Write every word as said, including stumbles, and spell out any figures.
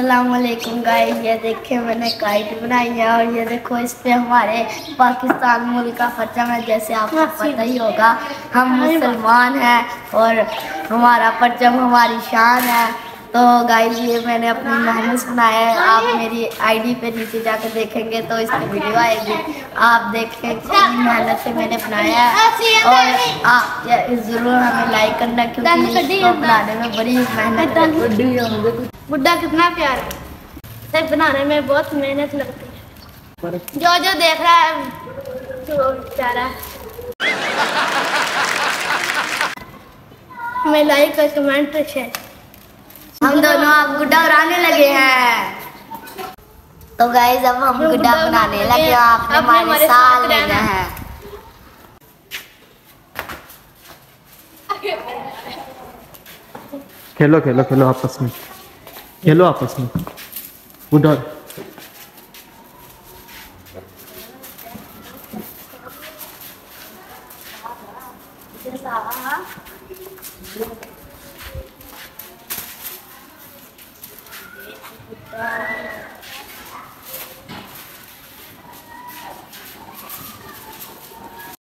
अस्सलामुअलैकुम गाइस, ये देखिए मैंने काइट बनाई है और ये देखो इस पर हमारे पाकिस्तान मुल्क का परचम है। जैसे आपको पता ही होगा हम मुसलमान हैं और हमारा परचम हमारी शान है। तो गाइस ये मैंने अपनी मेहनत से बनाया है। आप मेरी आईडी पे नीचे जाकर देखेंगे तो इसकी वीडियो आएगी। आप देखें कितनी मेहनत से मैंने बनाया है और आप ज़रूर हमें लाइक करना क्योंकि इसको बनाने में बड़ी मेहनत है। बुड्ढा कितना प्यार है, बनाने में बहुत मेहनत लगती है। जो जो देख रहा है वो बेचारा हमें लाइक और कमेंट पर शेयर। हम दोनों अब गुड्डा बनाने लगे हैं। तो गाइस अब हम गुड्डा बनाने लगे, आपने हमारे साथ रहना है। खेलो खेलो खेलो आपस में, खेलो आपस में गुड्डा। Bye.